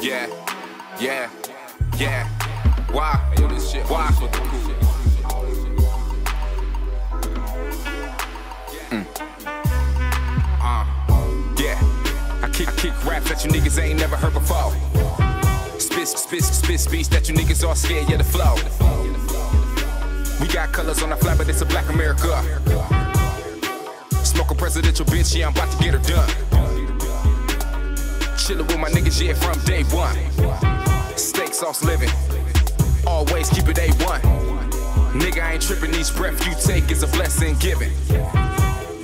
Yeah. Why? Hey, yo, this shit. Why? This shit. I kick raps that you niggas ain't never heard before. Spit speech that you niggas all scared, yeah, the flow. We got colors on our flag, but it's a black America. Smoke a presidential bitch, yeah, I'm about to get her done. Chillin' with my niggas, yeah, from day one. Steak sauce living, always keep it A1. Nigga, I ain't trippin', each breath you take is a blessing given.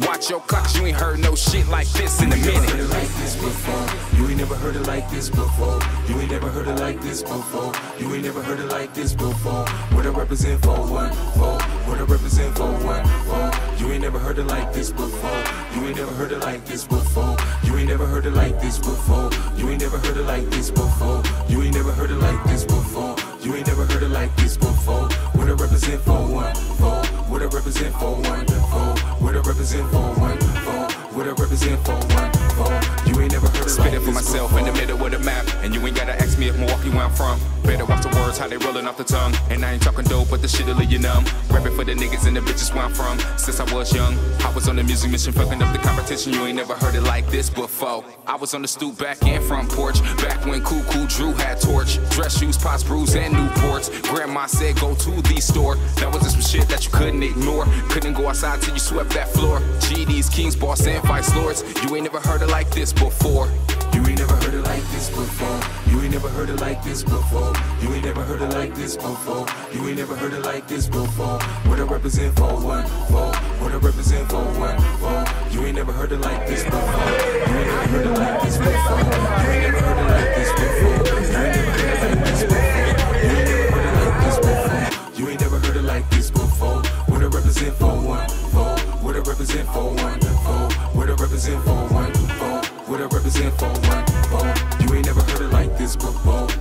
Watch your clock, you ain't heard no shit like this in a minute. You ain't never heard it like this before. You ain't never heard it like this before. You ain't never heard it like this before. You ain't never heard it like this before. What I represent for one, for. What I represent for one, for. You ain't never heard it like this before. You ain't never heard it like this before. You ain't never heard it like this before. You ain't never heard it like this before. You ain't never heard it like this before. You ain't never heard it like this before. What I represent for one, for. What I represent for one, for. What I represent for one, for. What I represent for one, for. You ain't never heard it. Spit it for myself in the middle of the map, and you ain't gotta ask me if Milwaukee where I'm from. Better watch the words, how they rolling off the tongue. And I ain't talking dope, but the shit'll leave you numb. Rapping for the niggas and the bitches where I'm from. Since I was young, I was on the music mission, fucking up the competition. You ain't never heard it like this before. I was on the stoop back and front porch, back when Cuckoo Drew had torch. Dress shoes, pots, brews, and Newports. Grandma said go to the store. That wasn't some shit that you couldn't ignore. Couldn't go outside till you swept that floor. GDs, kings, boss, and vice lords. You ain't never heard it like this before. You ain't never heard it like this before. You ain't never heard it like this before. You ain't never heard it like this before. You ain't never heard it like this before. What I represent for one, for. What I represent for one, for. You ain't never heard it like this before. You ain't never heard it like this before. You ain't never heard it like this before. You ain't never heard it like this before. You ain't never heard it like this before. What I represent for one, for. What I represent for one, for. What I represent for one, for. What I represent for one, for. You ain't never heard it like this before.